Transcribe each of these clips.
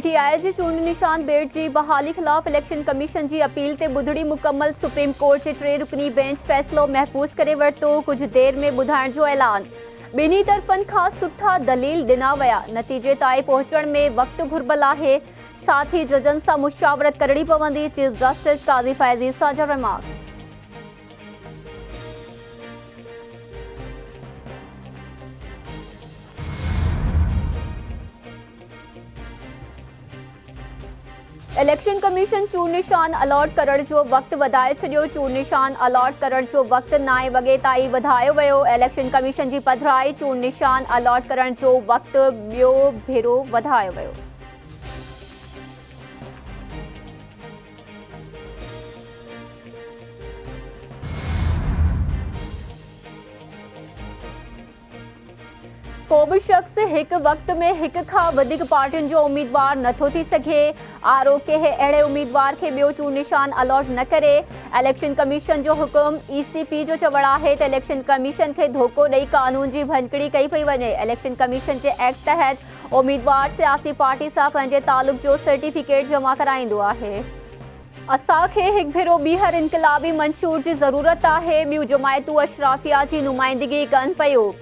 PTI जी चूंड निशान बेट जी बहाली खिलाफ इलेक्शन कमीशन की अपील से बुधड़ी मुकम्मल सुप्रीम कोर्ट के 3 रुकनी बेंच फैसलो महफूज करे वरतो, कुछ देर में बुधायण जो ऐलान। बिन्हीं तरफन खास सुठा दलील दिना वया, नतीजे ताई पहुंचण में वक्त घुर्बल है। साथ ही जजन से मुशावरत करनी पवंदी, चीफ जस्टिस काजी फैजी साजा रिमार्क्स। इलेक्शन कमीशन चूंड निशान अलॉट करण जो वक्त वधाए छो। चूंड निशान अलॉट करण जो वक्त 9 वगे ताई वधायो वयो। इलेक्शन कमीशन की पधराई चूंड निशान अलॉट करण जो वक्त बियो भेरो वधायो वयो। को भी शख्स एक वक्त में एक खां वधिक पार्टियों जो उम्मीदवार नथो थी सके। आरोप के अड़े उम्मीदवार के बियो चूंड निशान अलॉट न करे। इलेक्शन कमीशन जो हुकुम। ईसीपी जो चवण है तो इलेक्शन कमीशन के धोखो दई कानून की भनकड़ी कई पई वने। इलेक्शन कमीशन के एक्ट तहत उम्मीदवार सियासी पार्टी से पंजे तालुक जो सर्टिफिकेट जमा कराइंदो है। असा के एक भेरो बीहर इनकलाबी मंशूर की जरूरत है। बी जमायतू अशराफिया की नुमाइंदगी कन पो।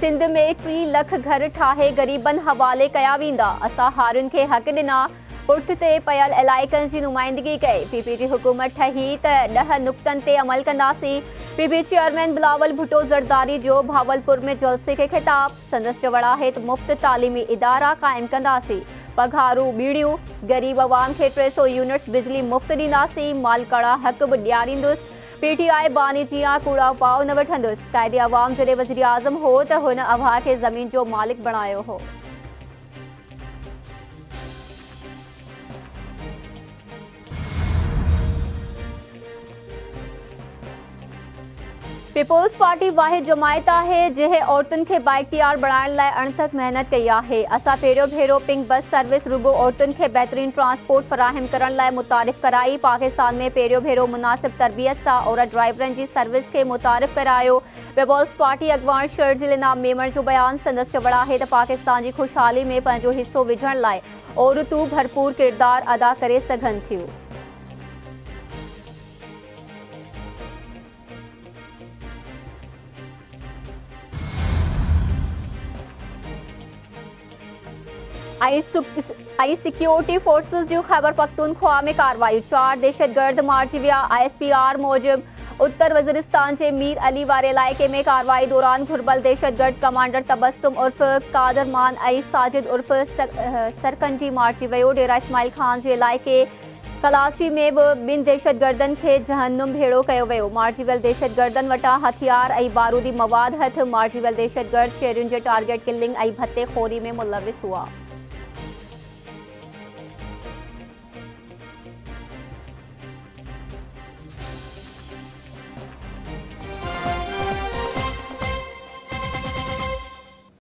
सिंध में 3 लख घर ठाहे गरीबन हवाले कया वींदा। असा हारुन के हक दिना, पुठते पयल इलाइकन की नुमाइंदगी कई। पीपी की हुकूमत ठही त 10 नुक्तन ते अमल कंदासी। पीपी चेयरमैन बिलावल भुट्टो जरदारी जो भावलपुर में जलसे के खिताब। संदस चवड़ा है तो मुफ्त तालीमी इदारा कायम कंदासी। पघारू बीड़ियों गरीब अवाम के 300 यूनिट्स बिजली मुफ्त दींदासी। मालकड़ा हक भी दियारींदुस। पीटीआई बानी जिया कूड़ा पाव न वठंदुसि। कायदे अवाम जडे वजीर आज़म हो तो हुन अवाह के जमीन जो मालिक बणायो हो। पीपल्स पार्टी वाहिद जमायत है जै औरतुन के बाइख्तियार बणाइण लाइ अणथक मेहनत कई है। असा पेरो भेरो पिंक बस सर्विस रुगो औरतुन के बेहतरीन ट्रांसपोर्ट फराहम करण लाइ मुतारिफ कराई। पाकिस्तान में पेरो भेरो मुनासिब तरबियत से औरत ड्राइवरन की सर्विस के मुतारिफ करायो। पीपल्स पार्टी अगवान शहर इनाम मेमण जो बयान। संदस चवड़ा है तो पाकिस्तान की खुशहाली में पंहिंजो हिस्सो विझण लाइ औरतूं भरपूर किरदार अदा करे सघनि थियूं। आई सिक्योरिटी फोर्सेस जो खैबर पख्तूनख्वा में कार्रवाई। 4 दहशतगर्द मारिजी विया। ISPR मूजिब उत्तर वजीरिस्तान के मीर अली वारे इलाके में कार्रवाई दौरान घुर्बल दहशतगर्द कमांडर तबस्सुम उर्फ कादरमान ऐं साजिद उर्फ सरकंडी मारिजी वियो। डेरा इस्माइल खान के इलाके कलाशी में भी 2 दहशतगर्दन के जहन्नुम भेड़ो किया वो। मारिजी वियल दहशतगर्दन वटां हथियार ऐं बारूदी मवाद हथ। मारिजी वियल दहशतगर्द शहरियुन के टारगेट किलिंग ऐं भत्तेखोरी में मुलविस हुआ।